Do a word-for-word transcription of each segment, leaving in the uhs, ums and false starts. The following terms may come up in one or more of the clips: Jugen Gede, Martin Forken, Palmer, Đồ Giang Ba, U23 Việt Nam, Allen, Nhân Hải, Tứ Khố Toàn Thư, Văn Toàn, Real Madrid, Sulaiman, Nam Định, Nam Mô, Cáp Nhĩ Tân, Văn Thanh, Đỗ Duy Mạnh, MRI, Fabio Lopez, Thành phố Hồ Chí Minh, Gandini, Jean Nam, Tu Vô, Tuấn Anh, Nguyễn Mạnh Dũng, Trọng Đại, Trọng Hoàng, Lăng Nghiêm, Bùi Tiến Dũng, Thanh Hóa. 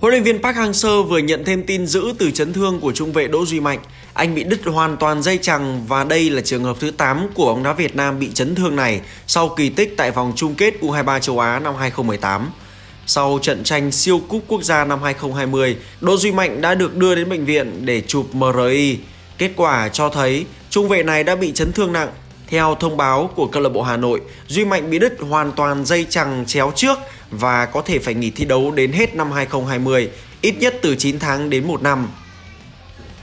Huấn luyện viên Park Hang-seo vừa nhận thêm tin dữ từ chấn thương của trung vệ Đỗ Duy Mạnh. Anh bị đứt hoàn toàn dây chằng và đây là trường hợp thứ tám của bóng đá Việt Nam bị chấn thương này sau kỳ tích tại vòng chung kết U hai mươi ba châu Á năm hai không một tám. Sau trận tranh siêu cúp quốc gia năm hai không hai không, Đỗ Duy Mạnh đã được đưa đến bệnh viện để chụp M R I. Kết quả cho thấy trung vệ này đã bị chấn thương nặng. Theo thông báo của câu lạc bộ Hà Nội, Duy Mạnh bị đứt hoàn toàn dây chằng chéo trước và có thể phải nghỉ thi đấu đến hết năm hai không hai không, ít nhất từ chín tháng đến một năm.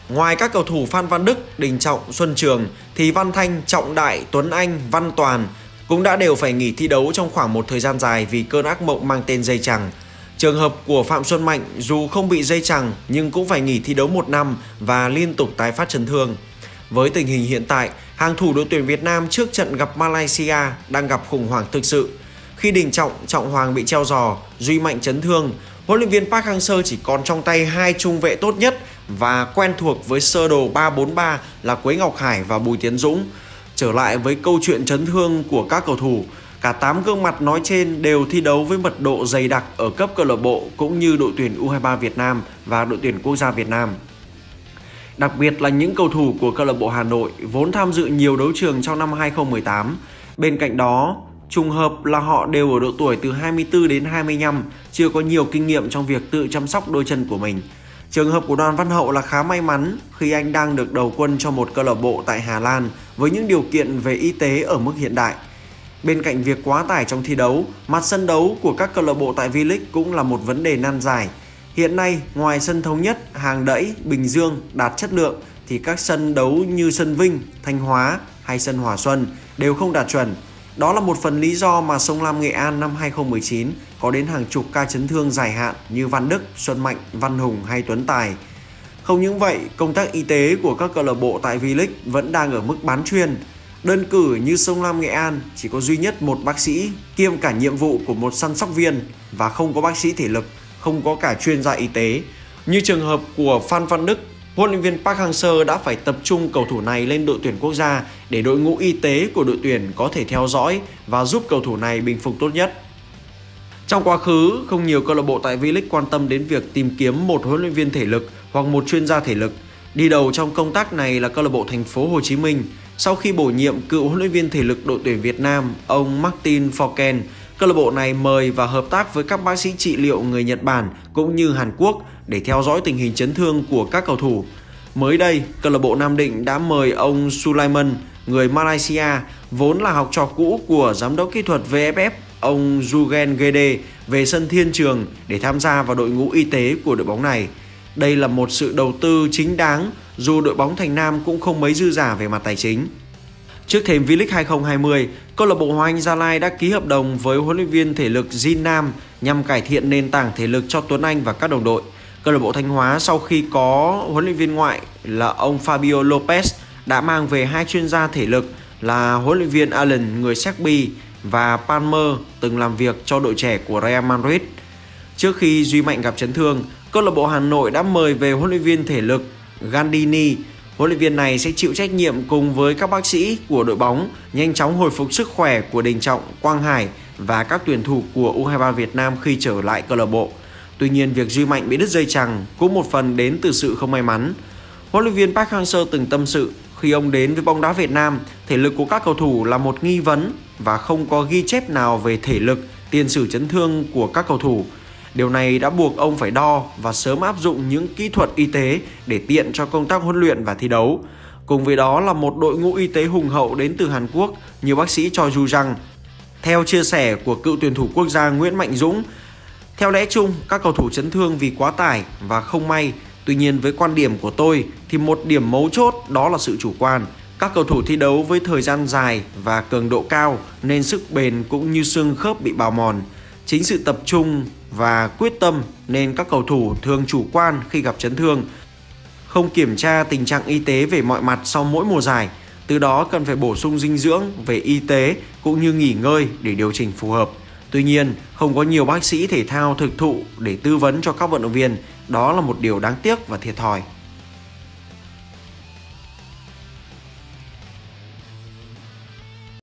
Ngoài các cầu thủ Phan Văn Đức, Đình Trọng, Xuân Trường thì Văn Thanh, Trọng Đại, Tuấn Anh, Văn Toàn cũng đã đều phải nghỉ thi đấu trong khoảng một thời gian dài vì cơn ác mộng mang tên dây chằng. Trường hợp của Phạm Xuân Mạnh dù không bị dây chằng nhưng cũng phải nghỉ thi đấu một năm và liên tục tái phát chấn thương. Với tình hình hiện tại, hàng thủ đội tuyển Việt Nam trước trận gặp Malaysia đang gặp khủng hoảng thực sự. Khi Đình Trọng, Trọng Hoàng bị treo giò, Duy Mạnh chấn thương, huấn luyện viên Park Hang-seo chỉ còn trong tay hai trung vệ tốt nhất và quen thuộc với sơ đồ ba bốn ba là Quế Ngọc Hải và Bùi Tiến Dũng. Trở lại với câu chuyện chấn thương của các cầu thủ, cả tám gương mặt nói trên đều thi đấu với mật độ dày đặc ở cấp câu lạc bộ cũng như đội tuyển U hai mươi ba Việt Nam và đội tuyển quốc gia Việt Nam. Đặc biệt là những cầu thủ của câu lạc bộ Hà Nội vốn tham dự nhiều đấu trường trong năm hai không một tám. Bên cạnh đó, trùng hợp là họ đều ở độ tuổi từ hai mươi tư đến hai mươi lăm, chưa có nhiều kinh nghiệm trong việc tự chăm sóc đôi chân của mình. Trường hợp của Đoàn Văn Hậu là khá may mắn khi anh đang được đầu quân cho một câu lạc bộ tại Hà Lan với những điều kiện về y tế ở mức hiện đại. Bên cạnh việc quá tải trong thi đấu, mặt sân đấu của các câu lạc bộ tại V-League cũng là một vấn đề nan giải. Hiện nay, ngoài sân Thống Nhất, Hàng Đẫy, Bình Dương đạt chất lượng thì các sân đấu như sân Vinh, Thanh Hóa hay sân Hòa Xuân đều không đạt chuẩn. Đó là một phần lý do mà Sông Lam Nghệ An năm hai không một chín có đến hàng chục ca chấn thương dài hạn như Văn Đức, Xuân Mạnh, Văn Hùng hay Tuấn Tài. Không những vậy, công tác y tế của các câu lạc bộ tại V-League vẫn đang ở mức bán chuyên. Đơn cử như Sông Lam Nghệ An chỉ có duy nhất một bác sĩ kiêm cả nhiệm vụ của một săn sóc viên và không có bác sĩ thể lực, không có cả chuyên gia y tế. Như trường hợp của Phan Văn Đức, huấn luyện viên Park Hang-seo đã phải tập trung cầu thủ này lên đội tuyển quốc gia để đội ngũ y tế của đội tuyển có thể theo dõi và giúp cầu thủ này bình phục tốt nhất. Trong quá khứ, không nhiều câu lạc bộ tại V-League quan tâm đến việc tìm kiếm một huấn luyện viên thể lực hoặc một chuyên gia thể lực. Đi đầu trong công tác này là câu lạc bộ Thành phố Hồ Chí Minh. Sau khi bổ nhiệm cựu huấn luyện viên thể lực đội tuyển Việt Nam, ông Martin Forken, câu lạc bộ này mời và hợp tác với các bác sĩ trị liệu người Nhật Bản cũng như Hàn Quốc để theo dõi tình hình chấn thương của các cầu thủ. Mới đây, câu lạc bộ Nam Định đã mời ông Sulaiman, người Malaysia, vốn là học trò cũ của giám đốc kỹ thuật vê ép ép, ông Jugen Gede về sân Thiên Trường để tham gia vào đội ngũ y tế của đội bóng này. Đây là một sự đầu tư chính đáng, dù đội bóng Thành Nam cũng không mấy dư giả về mặt tài chính. Trước thềm V-League hai không hai không, câu lạc bộ Hoàng Anh Gia Lai đã ký hợp đồng với huấn luyện viên thể lực Jean Nam nhằm cải thiện nền tảng thể lực cho Tuấn Anh và các đồng đội. Câu lạc bộ Thanh Hóa sau khi có huấn luyện viên ngoại là ông Fabio Lopez đã mang về hai chuyên gia thể lực là huấn luyện viên Allen người Serbia và Palmer từng làm việc cho đội trẻ của Real Madrid. Trước khi Duy Mạnh gặp chấn thương, câu lạc bộ Hà Nội đã mời về huấn luyện viên thể lực Gandini. Huấn luyện viên này sẽ chịu trách nhiệm cùng với các bác sĩ của đội bóng nhanh chóng hồi phục sức khỏe của Đình Trọng, Quang Hải và các tuyển thủ của U hai mươi ba Việt Nam khi trở lại câu lạc bộ. Tuy nhiên, việc Duy Mạnh bị đứt dây chằng cũng một phần đến từ sự không may mắn. Huấn luyện viên Park Hang-seo từng tâm sự khi ông đến với bóng đá Việt Nam, thể lực của các cầu thủ là một nghi vấn và không có ghi chép nào về thể lực, tiền sử chấn thương của các cầu thủ. Điều này đã buộc ông phải đo và sớm áp dụng những kỹ thuật y tế để tiện cho công tác huấn luyện và thi đấu. Cùng với đó là một đội ngũ y tế hùng hậu đến từ Hàn Quốc, nhiều bác sĩ cho dù rằng, theo chia sẻ của cựu tuyển thủ quốc gia Nguyễn Mạnh Dũng, theo lẽ chung các cầu thủ chấn thương vì quá tải và không may. Tuy nhiên với quan điểm của tôi thì một điểm mấu chốt đó là sự chủ quan. Các cầu thủ thi đấu với thời gian dài và cường độ cao nên sức bền cũng như xương khớp bị bào mòn. Chính sự tập trung và quyết tâm nên các cầu thủ thường chủ quan khi gặp chấn thương, không kiểm tra tình trạng y tế về mọi mặt sau mỗi mùa giải. Từ đó cần phải bổ sung dinh dưỡng về y tế cũng như nghỉ ngơi để điều chỉnh phù hợp. Tuy nhiên, không có nhiều bác sĩ thể thao thực thụ để tư vấn cho các vận động viên. Đó là một điều đáng tiếc và thiệt thòi.